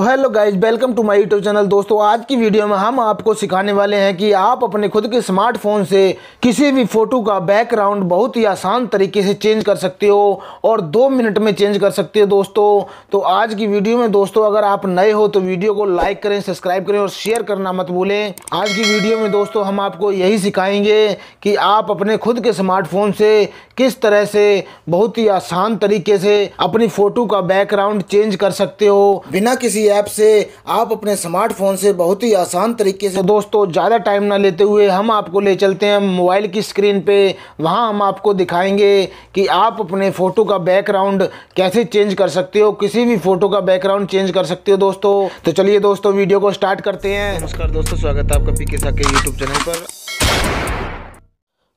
So hello guys, welcome to my YouTube channel. दोस्तों, आज की वीडियो में हम आपको सिखाने वाले हैं कि आप अपने खुद के स्मार्टफोन से किसी भी फ़ोटो का बैकग्राउंड बहुत ही आसान तरीके से चेंज कर सकते हो और 2 मिनट में चेंज कर सकते हो। दोस्तों, तो आज की वीडियो में दोस्तों अगर आप नए हो तो वीडियो को लाइक करें, सब्सक्राइब करें और शेयर करना मत भूलें। आज की वीडियो में दोस्तों हम आपको यही सिखाएंगे कि आप अपने खुद के स्मार्टफोन से किस तरह से बहुत ही आसान तरीके से अपनी फ़ोटो का बैकग्राउंड चेंज कर सकते हो। बिना किसी ऐप से आप अपने स्मार्टफोन से बहुत ही आसान तरीके से। तो दोस्तों ज़्यादा टाइम ना लेते हुए हम आपको ले चलते हैं मोबाइल की स्क्रीन पे। वहाँ हम आपको दिखाएंगे कि आप अपने फ़ोटो का बैकग्राउंड कैसे चेंज कर सकते हो, किसी भी फ़ोटो का बैकग्राउंड चेंज कर सकते हो। दोस्तों तो चलिए दोस्तों वीडियो को स्टार्ट करते हैं। नमस्कार दोस्तों, स्वागत है आपका पीके शाक्या यूट्यूब चैनल पर।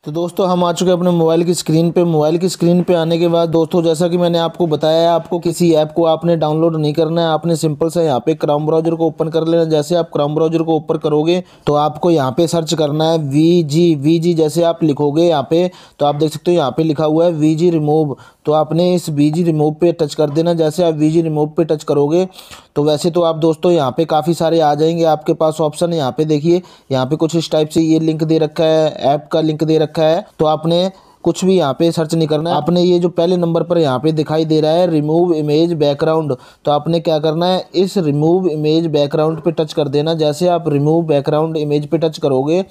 तो दोस्तों हम आ चुके हैं अपने मोबाइल की स्क्रीन पे। मोबाइल की स्क्रीन पे आने के बाद दोस्तों, जैसा कि मैंने आपको बताया, आपको किसी ऐप को आपने डाउनलोड नहीं करना है। आपने सिंपल सा यहाँ पे क्रोम ब्राउजर को ओपन कर लेना। जैसे आप क्रोम ब्राउजर को ओपन करोगे तो आपको यहाँ पे सर्च करना है वीजी। जैसे आप लिखोगे यहाँ पे तो आप देख सकते हो यहाँ पे लिखा हुआ है वीजी रिमूव। तो आपने इस वीजी रिमूव पे टच कर देना। जैसे आप वीजी रिमूव पे टच करोगे तो वैसे तो आप दोस्तों यहाँ पे काफ़ी सारे आ जाएंगे आपके पास ऑप्शन। यहाँ पे देखिए, यहाँ पे कुछ इस टाइप से ये लिंक दे रखा है, ऐप का लिंक दे रखा है। तो आपने कुछ भी यहाँ पे सर्च नहीं करना है। आपने ये जो पहले नंबर पर यहाँ पे दिखाई दे रहा है रिमूव इमेज बैकग्राउंड, तो आपने क्या करना है, इस रिमूव इमेज बैकग्राउंड पे टच कर देना। जैसे आप रिमूव बैकग्राउंड इमेज पे टच करोगे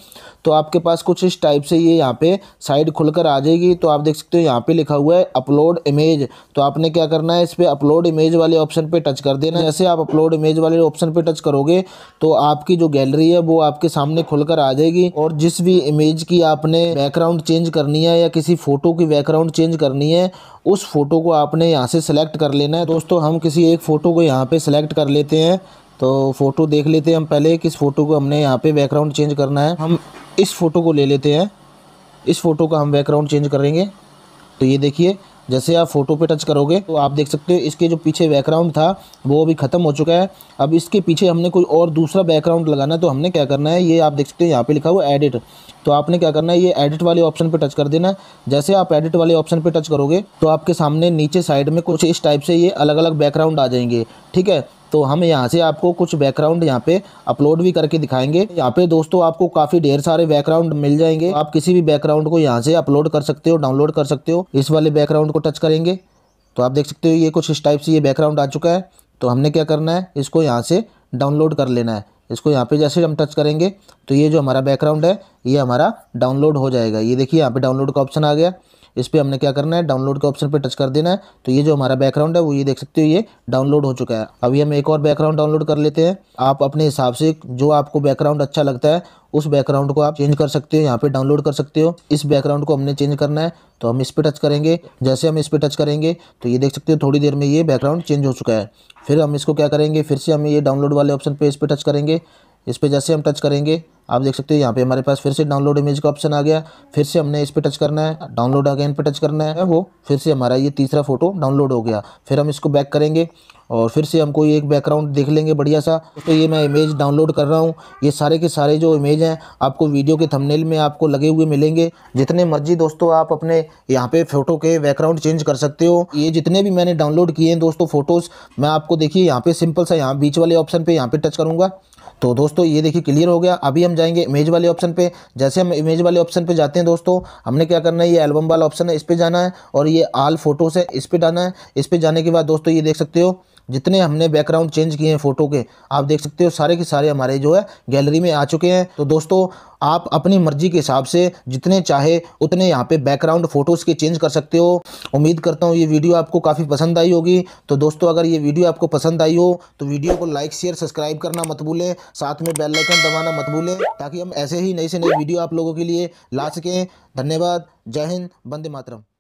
तो आपके पास कुछ इस टाइप से ये यहाँ पे साइड खुलकर आ जाएगी। तो आप देख सकते हो यहाँ पे लिखा हुआ है अपलोड इमेज। तो आपने क्या करना है, इस पर अपलोड इमेज वाले ऑप्शन पर टच कर देना। जैसे आप अपलोड इमेज वाले ऑप्शन पर टच करोगे तो आपकी जो गैलरी है वो आपके सामने खुलकर आ जाएगी और जिस भी इमेज की आपने बैकग्राउंड चेंज करनी है या किसी फ़ोटो की बैकग्राउंड चेंज करनी है उस फ़ोटो को आपने यहाँ से सिलेक्ट कर लेना है। दोस्तों हम किसी एक फ़ोटो को यहाँ पे सिलेक्ट कर लेते हैं। तो फ़ोटो देख लेते हैं हम पहले किस फ़ोटो को हमने यहाँ पे बैकग्राउंड चेंज करना है। हम इस फ़ोटो को ले लेते हैं, इस फ़ोटो का हम बैकग्राउंड चेंज करेंगे। तो ये देखिए, जैसे आप फ़ोटो पे टच करोगे तो आप देख सकते हो इसके जो पीछे बैकग्राउंड था वो अभी ख़त्म हो चुका है। अब इसके पीछे हमने कोई और दूसरा बैकग्राउंड लगाना है तो हमने क्या करना है, ये आप देख सकते हो यहाँ पे लिखा हुआ एडिट। तो आपने क्या करना है, ये एडिट वाले ऑप्शन पे टच कर देना है। जैसे आप एडिट वाले ऑप्शन पे टच करोगे तो आपके सामने नीचे साइड में कुछ इस टाइप से ये अलग अलग बैकग्राउंड आ जाएंगे। ठीक है, तो हम यहाँ से आपको कुछ बैकग्राउंड यहाँ पे अपलोड भी करके दिखाएंगे। यहाँ पे दोस्तों आपको काफ़ी ढेर सारे बैकग्राउंड मिल जाएंगे। आप किसी भी बैकग्राउंड को यहाँ से अपलोड कर सकते हो, डाउनलोड कर सकते हो। इस वाले बैकग्राउंड को टच करेंगे तो आप देख सकते हो ये कुछ इस टाइप से ये बैकग्राउंड आ चुका है। तो हमने क्या करना है, इसको यहाँ से डाउनलोड कर लेना है। इसको यहाँ पे जैसे हम टच करेंगे तो ये जो हमारा बैकग्राउंड है ये हमारा डाउनलोड हो जाएगा। ये देखिए यहाँ पे डाउनलोड का ऑप्शन आ गया। इस पर हमने क्या करना है, डाउनलोड के ऑप्शन पे टच कर देना है। तो ये जो हमारा बैकग्राउंड है वो ये देख सकते हो ये डाउनलोड हो चुका है। अभी हम एक और बैकग्राउंड डाउनलोड कर लेते हैं। आप अपने हिसाब से जो आपको बैकग्राउंड अच्छा लगता है उस बैकग्राउंड को आप चेंज कर सकते हो, यहाँ पे डाउनलोड कर सकते हो। इस बैकग्राउंड को हमने चेंज करना है तो हम इस पर टच करेंगे। जैसे हम इस पर टच करेंगे तो ये देख सकते हो थोड़ी देर में ये बैकग्राउंड चेंज हो चुका है। फिर हम इसको क्या करेंगे, फिर से हम ये डाउनलोड वाले ऑप्शन पर इस पर टच करेंगे। इस पर जैसे हम टच करेंगे आप देख सकते हो यहाँ पे हमारे पास फिर से डाउनलोड इमेज का ऑप्शन आ गया। फिर से हमने इस पे टच करना है, डाउनलोड अगेन पे टच करना है। वो फिर से हमारा ये तीसरा फ़ोटो डाउनलोड हो गया। फिर हम इसको बैक करेंगे और फिर से हम कोई एक बैकग्राउंड देख लेंगे बढ़िया सा। तो ये मैं इमेज डाउनलोड कर रहा हूँ। ये सारे के सारे जो इमेज हैं आपको वीडियो के थंबनेल में आपको लगे हुए मिलेंगे। जितने मर्जी दोस्तों आप अपने यहाँ पे फ़ोटो के बैकग्राउंड चेंज कर सकते हो। ये जितने भी मैंने डाउनलोड किए हैं दोस्तों फ़ोटोज़, मैं आपको देखिए यहाँ पे सिंपल सा यहाँ बीच वाले ऑप्शन पर यहाँ पर टच करूँगा। तो दोस्तों ये देखिए क्लियर हो गया। अभी हम जाएंगे इमेज वाले ऑप्शन पे। जैसे हम इमेज वाले ऑप्शन पे जाते हैं दोस्तों, हमने क्या करना है, ये एल्बम वाला ऑप्शन है इस पे जाना है और ये आल फोटोस है इस पे जाना है। इस पे जाने के बाद दोस्तों ये देख सकते हो जितने हमने बैकग्राउंड चेंज किए हैं फ़ोटो के आप देख सकते हो सारे के सारे हमारे जो है गैलरी में आ चुके हैं। तो दोस्तों आप अपनी मर्जी के हिसाब से जितने चाहे उतने यहाँ पे बैकग्राउंड फ़ोटोज़ के चेंज कर सकते हो। उम्मीद करता हूँ ये वीडियो आपको काफ़ी पसंद आई होगी। तो दोस्तों अगर ये वीडियो आपको पसंद आई हो तो वीडियो को लाइक शेयर सब्सक्राइब करना मत भूलें, साथ में बेल आइकन दबाना मत भूलें ताकि हम ऐसे ही नई से नई वीडियो आप लोगों के लिए ला सकें। धन्यवाद। जय हिंद, वंदे मातरम।